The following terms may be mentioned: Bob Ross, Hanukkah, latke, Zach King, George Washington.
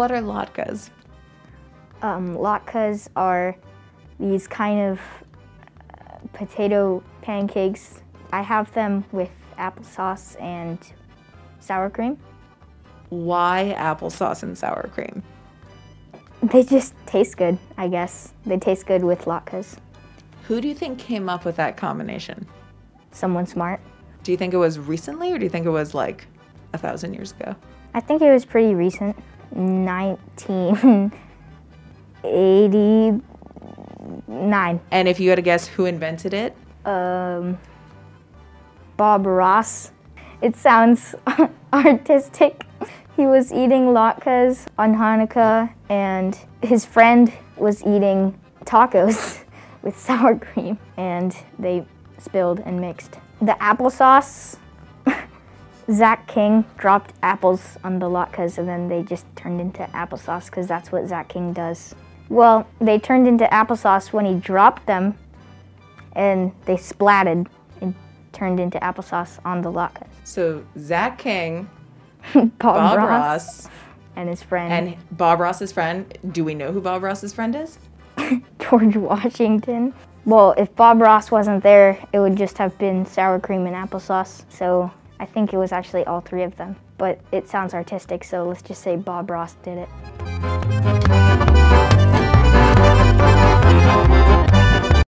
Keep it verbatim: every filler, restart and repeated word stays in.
what are latkes? Um, latkes are these kind of uh, potato pancakes. I have them with applesauce and sour cream. Why applesauce and sour cream? They just taste good, I guess. They taste good with latkes. Who do you think came up with that combination? Someone smart. Do you think it was recently, or do you think it was like a thousand years ago? I think it was pretty recent, nineteen eighty-nine. And if you had to guess who invented it? Um, Bob Ross. It sounds artistic. He was eating latkes on Hanukkah, and his friend was eating tacos with sour cream, and they spilled and mixed. The applesauce, Zach King dropped apples on the latkes, and then they just turned into applesauce because that's what Zach King does. Well, they turned into applesauce when he dropped them, and they splatted and turned into applesauce on the latkes. So Zach King, Bob, Bob Ross, Ross, and his friend. And Bob Ross's friend. Do we know who Bob Ross's friend is? George Washington. Well, if Bob Ross wasn't there, it would just have been sour cream and applesauce. So I think it was actually all three of them. But it sounds artistic, so let's just say Bob Ross did it.